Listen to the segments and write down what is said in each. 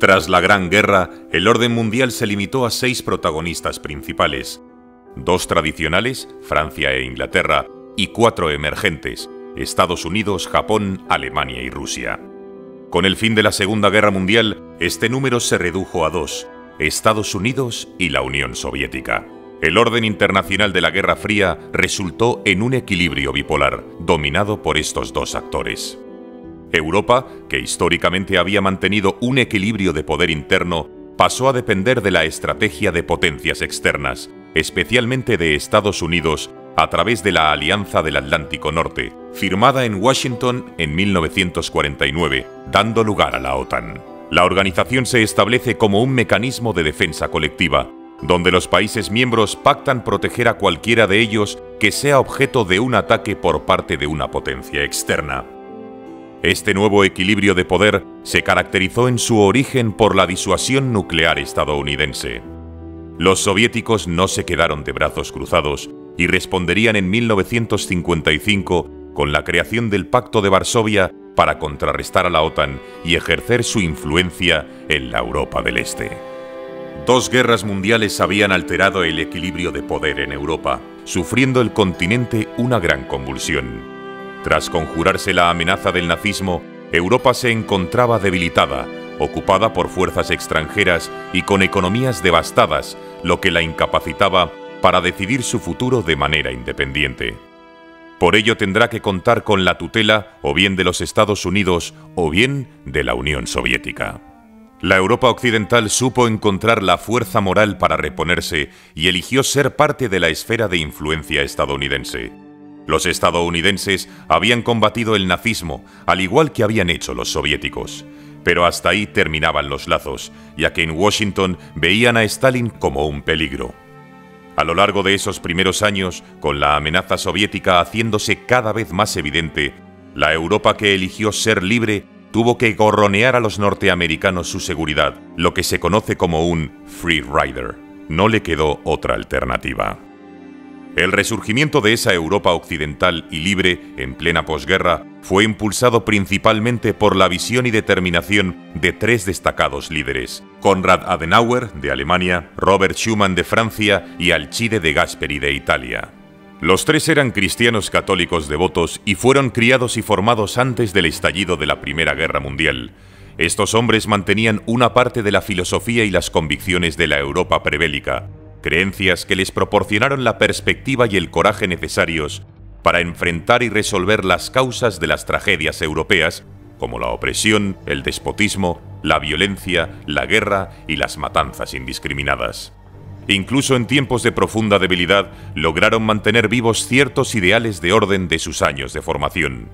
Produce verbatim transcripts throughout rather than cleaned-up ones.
Tras la Gran Guerra, el orden mundial se limitó a seis protagonistas principales: dos tradicionales, Francia e Inglaterra, y cuatro emergentes, Estados Unidos, Japón, Alemania y Rusia. Con el fin de la Segunda Guerra Mundial, este número se redujo a dos, Estados Unidos y la Unión Soviética. El orden internacional de la Guerra Fría resultó en un equilibrio bipolar, dominado por estos dos actores. Europa, que históricamente había mantenido un equilibrio de poder interno, pasó a depender de la estrategia de potencias externas, especialmente de Estados Unidos, a través de la Alianza del Atlántico Norte, firmada en Washington en mil novecientos cuarenta y nueve, dando lugar a la OTAN. La organización se establece como un mecanismo de defensa colectiva, donde los países miembros pactan proteger a cualquiera de ellos que sea objeto de un ataque por parte de una potencia externa. Este nuevo equilibrio de poder se caracterizó en su origen por la disuasión nuclear estadounidense. Los soviéticos no se quedaron de brazos cruzados y responderían en mil novecientos cincuenta y cinco con la creación del Pacto de Varsovia para contrarrestar a la OTAN y ejercer su influencia en la Europa del Este. Dos guerras mundiales habían alterado el equilibrio de poder en Europa, sufriendo el continente una gran convulsión. Tras conjurarse la amenaza del nazismo, Europa se encontraba debilitada, ocupada por fuerzas extranjeras y con economías devastadas, lo que la incapacitaba para decidir su futuro de manera independiente. Por ello tendrá que contar con la tutela o bien de los Estados Unidos o bien de la Unión Soviética. La Europa occidental supo encontrar la fuerza moral para reponerse y eligió ser parte de la esfera de influencia estadounidense. Los estadounidenses habían combatido el nazismo, al igual que habían hecho los soviéticos. Pero hasta ahí terminaban los lazos, ya que en Washington veían a Stalin como un peligro. A lo largo de esos primeros años, con la amenaza soviética haciéndose cada vez más evidente, la Europa que eligió ser libre tuvo que gorronear a los norteamericanos su seguridad, lo que se conoce como un free rider. No le quedó otra alternativa. El resurgimiento de esa Europa occidental y libre, en plena posguerra, fue impulsado principalmente por la visión y determinación de tres destacados líderes: Konrad Adenauer, de Alemania, Robert Schuman, de Francia y Alcide de Gasperi, de Italia. Los tres eran cristianos católicos devotos y fueron criados y formados antes del estallido de la Primera Guerra Mundial. Estos hombres mantenían una parte de la filosofía y las convicciones de la Europa prebélica, creencias que les proporcionaron la perspectiva y el coraje necesarios para enfrentar y resolver las causas de las tragedias europeas, como la opresión, el despotismo, la violencia, la guerra y las matanzas indiscriminadas. Incluso en tiempos de profunda debilidad, lograron mantener vivos ciertos ideales de orden de sus años de formación,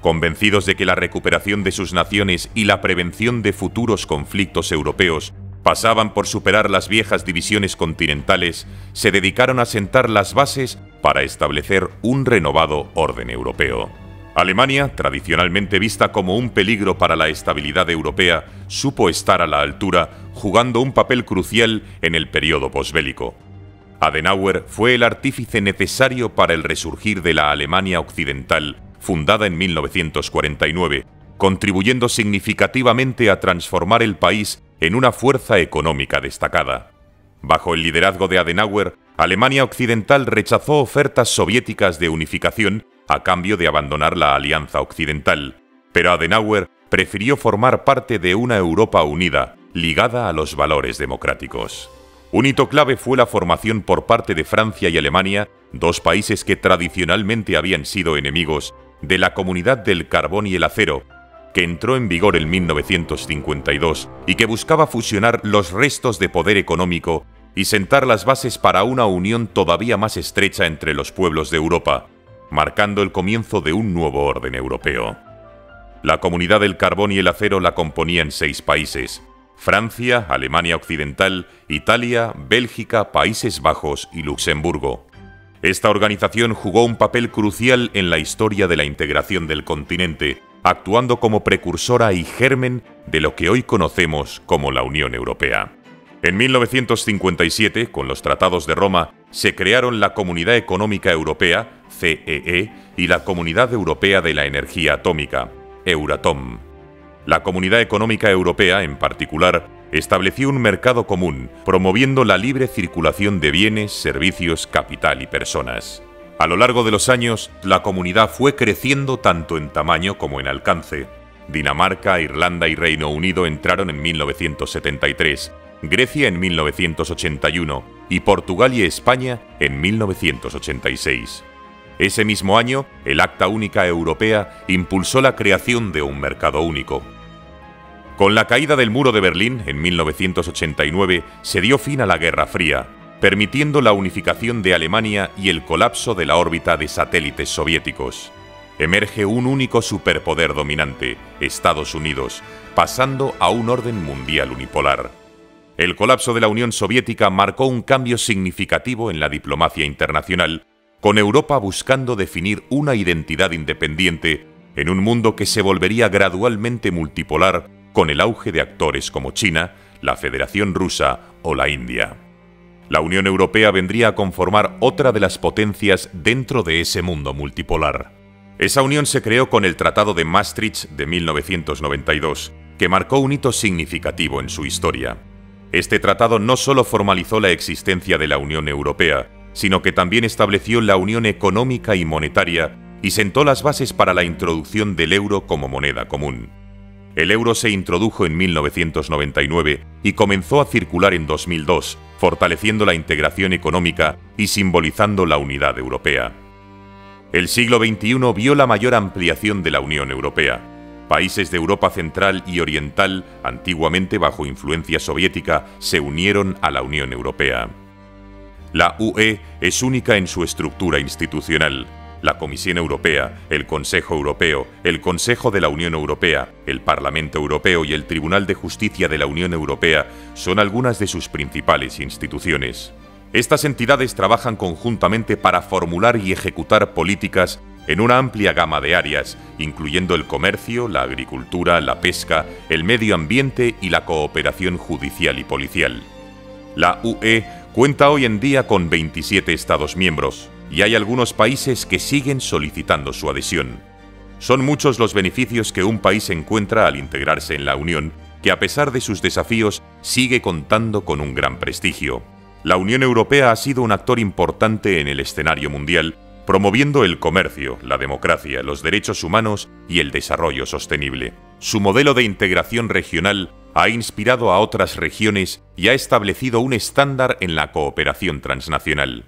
convencidos de que la recuperación de sus naciones y la prevención de futuros conflictos europeos pasaban por superar las viejas divisiones continentales, se dedicaron a sentar las bases para establecer un renovado orden europeo. Alemania, tradicionalmente vista como un peligro para la estabilidad europea, supo estar a la altura, jugando un papel crucial en el periodo posbélico. Adenauer fue el artífice necesario para el resurgir de la Alemania occidental, fundada en mil novecientos cuarenta y nueve, contribuyendo significativamente a transformar el país en una fuerza económica destacada. Bajo el liderazgo de Adenauer, Alemania Occidental rechazó ofertas soviéticas de unificación a cambio de abandonar la Alianza Occidental, pero Adenauer prefirió formar parte de una Europa unida, ligada a los valores democráticos. Un hito clave fue la formación por parte de Francia y Alemania, dos países que tradicionalmente habían sido enemigos, de la Comunidad del Carbón y el Acero, que entró en vigor en mil novecientos cincuenta y dos y que buscaba fusionar los restos de poder económico y sentar las bases para una unión todavía más estrecha entre los pueblos de Europa, marcando el comienzo de un nuevo orden europeo. La Comunidad del Carbón y el Acero la componían seis países: Francia, Alemania Occidental, Italia, Bélgica, Países Bajos y Luxemburgo. Esta organización jugó un papel crucial en la historia de la integración del continente, actuando como precursora y germen de lo que hoy conocemos como la Unión Europea. En mil novecientos cincuenta y siete, con los Tratados de Roma, se crearon la Comunidad Económica Europea, C E E, y la Comunidad Europea de la Energía Atómica, Euratom. La Comunidad Económica Europea, en particular, estableció un mercado común, promoviendo la libre circulación de bienes, servicios, capital y personas. A lo largo de los años, la comunidad fue creciendo tanto en tamaño como en alcance. Dinamarca, Irlanda y Reino Unido entraron en mil novecientos setenta y tres, Grecia en mil novecientos ochenta y uno y Portugal y España en mil novecientos ochenta y seis. Ese mismo año, el Acta Única Europea impulsó la creación de un mercado único. Con la caída del Muro de Berlín en mil novecientos ochenta y nueve se dio fin a la Guerra Fría, permitiendo la unificación de Alemania y el colapso de la órbita de satélites soviéticos. Emerge un único superpoder dominante, Estados Unidos, pasando a un orden mundial unipolar. El colapso de la Unión Soviética marcó un cambio significativo en la diplomacia internacional, con Europa buscando definir una identidad independiente en un mundo que se volvería gradualmente multipolar con el auge de actores como China, la Federación Rusa o la India. La Unión Europea vendría a conformar otra de las potencias dentro de ese mundo multipolar. Esa unión se creó con el Tratado de Maastricht de mil novecientos noventa y dos, que marcó un hito significativo en su historia. Este tratado no solo formalizó la existencia de la Unión Europea, sino que también estableció la Unión Económica y Monetaria y sentó las bases para la introducción del euro como moneda común. El euro se introdujo en mil novecientos noventa y nueve y comenzó a circular en dos mil dos, fortaleciendo la integración económica y simbolizando la unidad europea. El siglo veintiuno vio la mayor ampliación de la Unión Europea. Países de Europa Central y Oriental, antiguamente bajo influencia soviética, se unieron a la Unión Europea. La U E es única en su estructura institucional. La Comisión Europea, el Consejo Europeo, el Consejo de la Unión Europea, el Parlamento Europeo y el Tribunal de Justicia de la Unión Europea son algunas de sus principales instituciones. Estas entidades trabajan conjuntamente para formular y ejecutar políticas en una amplia gama de áreas, incluyendo el comercio, la agricultura, la pesca, el medio ambiente y la cooperación judicial y policial. La U E cuenta hoy en día con veintisiete Estados miembros, y hay algunos países que siguen solicitando su adhesión. Son muchos los beneficios que un país encuentra al integrarse en la Unión, que a pesar de sus desafíos sigue contando con un gran prestigio. La Unión Europea ha sido un actor importante en el escenario mundial, promoviendo el comercio, la democracia, los derechos humanos y el desarrollo sostenible. Su modelo de integración regional ha inspirado a otras regiones y ha establecido un estándar en la cooperación transnacional.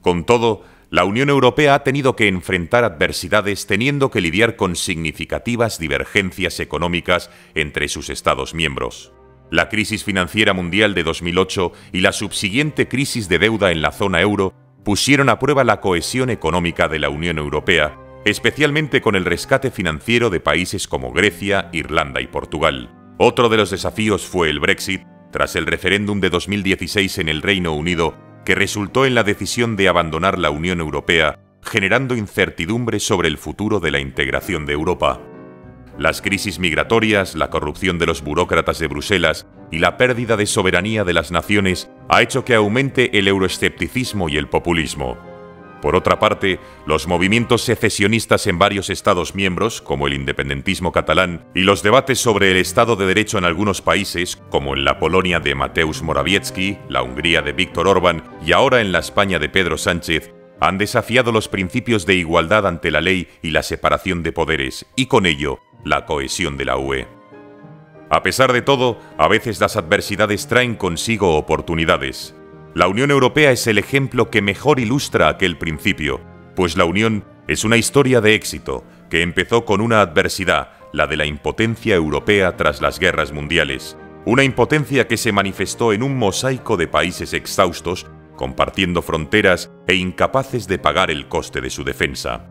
Con todo, la Unión Europea ha tenido que enfrentar adversidades teniendo que lidiar con significativas divergencias económicas entre sus Estados miembros. La crisis financiera mundial de dos mil ocho y la subsiguiente crisis de deuda en la zona euro pusieron a prueba la cohesión económica de la Unión Europea, especialmente con el rescate financiero de países como Grecia, Irlanda y Portugal. Otro de los desafíos fue el Brexit, tras el referéndum de dos mil dieciséis en el Reino Unido, que resultó en la decisión de abandonar la Unión Europea, generando incertidumbre sobre el futuro de la integración de Europa. Las crisis migratorias, la corrupción de los burócratas de Bruselas y la pérdida de soberanía de las naciones ha hecho que aumente el euroescepticismo y el populismo. Por otra parte, los movimientos secesionistas en varios Estados miembros, como el independentismo catalán, y los debates sobre el Estado de Derecho en algunos países, como en la Polonia de Mateusz Morawiecki, la Hungría de Viktor Orbán y ahora en la España de Pedro Sánchez, han desafiado los principios de igualdad ante la ley y la separación de poderes, y con ello, la cohesión de la U E. A pesar de todo, a veces las adversidades traen consigo oportunidades. La Unión Europea es el ejemplo que mejor ilustra aquel principio, pues la Unión es una historia de éxito que empezó con una adversidad, la de la impotencia europea tras las guerras mundiales. Una impotencia que se manifestó en un mosaico de países exhaustos, compartiendo fronteras e incapaces de pagar el coste de su defensa.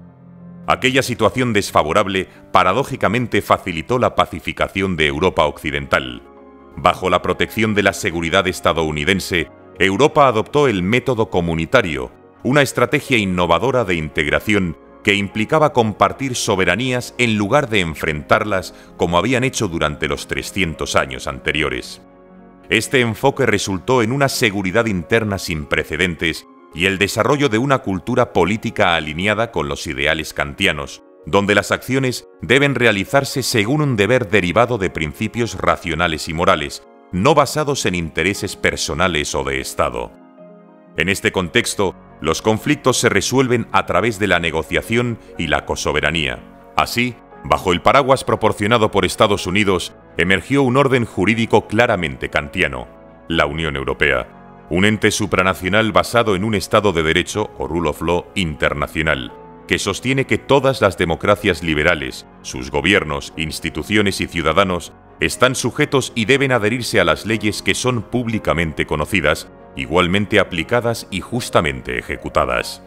Aquella situación desfavorable, paradójicamente, facilitó la pacificación de Europa occidental. Bajo la protección de la seguridad estadounidense, Europa adoptó el método comunitario, una estrategia innovadora de integración que implicaba compartir soberanías en lugar de enfrentarlas como habían hecho durante los trescientos años anteriores. Este enfoque resultó en una seguridad interna sin precedentes y el desarrollo de una cultura política alineada con los ideales kantianos, donde las acciones deben realizarse según un deber derivado de principios racionales y morales, no basados en intereses personales o de Estado. En este contexto, los conflictos se resuelven a través de la negociación y la cosoberanía. Así, bajo el paraguas proporcionado por Estados Unidos, emergió un orden jurídico claramente kantiano, la Unión Europea, un ente supranacional basado en un Estado de Derecho o Rule of Law internacional, que sostiene que todas las democracias liberales, sus gobiernos, instituciones y ciudadanos, están sujetos y deben adherirse a las leyes que son públicamente conocidas, igualmente aplicadas y justamente ejecutadas.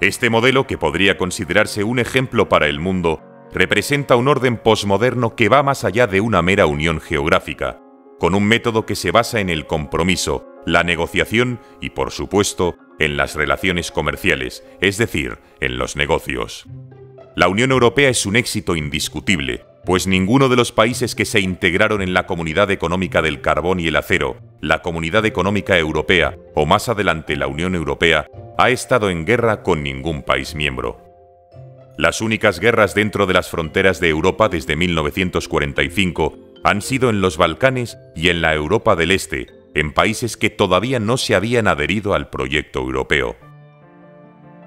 Este modelo, que podría considerarse un ejemplo para el mundo, representa un orden posmoderno que va más allá de una mera unión geográfica, con un método que se basa en el compromiso, la negociación y, por supuesto, en las relaciones comerciales, es decir, en los negocios. La Unión Europea es un éxito indiscutible, pues ninguno de los países que se integraron en la Comunidad Económica del Carbón y el Acero, la Comunidad Económica Europea o más adelante la Unión Europea, ha estado en guerra con ningún país miembro. Las únicas guerras dentro de las fronteras de Europa desde mil novecientos cuarenta y cinco han sido en los Balcanes y en la Europa del Este, en países que todavía no se habían adherido al proyecto europeo.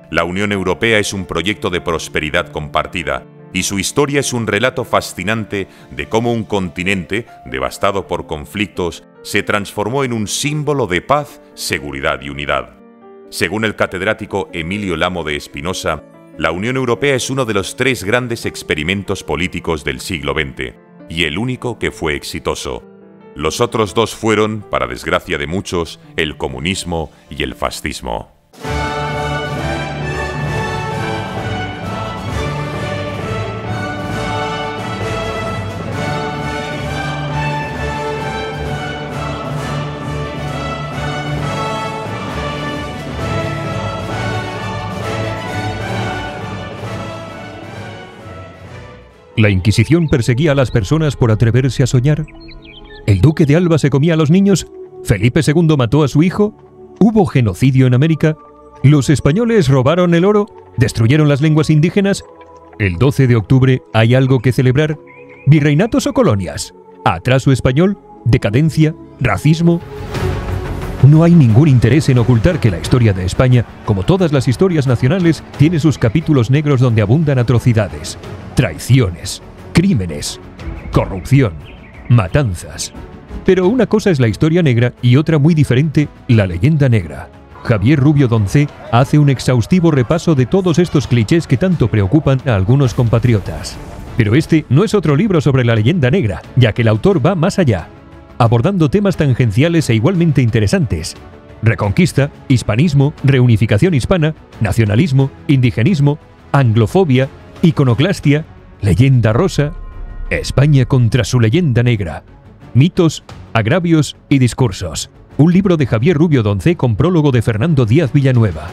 La Unión Europea es un proyecto de prosperidad compartida, y su historia es un relato fascinante de cómo un continente, devastado por conflictos, se transformó en un símbolo de paz, seguridad y unidad. Según el catedrático Emilio Lamo de Espinosa, la Unión Europea es uno de los tres grandes experimentos políticos del siglo veinte, y el único que fue exitoso. Los otros dos fueron, para desgracia de muchos, el comunismo y el fascismo. ¿La Inquisición perseguía a las personas por atreverse a soñar? ¿El duque de Alba se comía a los niños? ¿Felipe segundo mató a su hijo? ¿Hubo genocidio en América? ¿Los españoles robaron el oro? ¿Destruyeron las lenguas indígenas? ¿El doce de octubre hay algo que celebrar? ¿Virreinatos o colonias? ¿Atraso español? ¿Decadencia? ¿Racismo? No hay ningún interés en ocultar que la historia de España, como todas las historias nacionales, tiene sus capítulos negros donde abundan atrocidades, traiciones, crímenes, corrupción, matanzas. Pero una cosa es la historia negra y otra muy diferente, la leyenda negra. Javier Rubio Donce hace un exhaustivo repaso de todos estos clichés que tanto preocupan a algunos compatriotas. Pero este no es otro libro sobre la leyenda negra, ya que el autor va más allá, abordando temas tangenciales e igualmente interesantes: reconquista, hispanismo, reunificación hispana, nacionalismo, indigenismo, anglofobia, iconoclastia, leyenda rosa, España contra su leyenda negra, mitos, agravios y discursos. Un libro de Javier Rubio Donce con prólogo de Fernando Díaz Villanueva.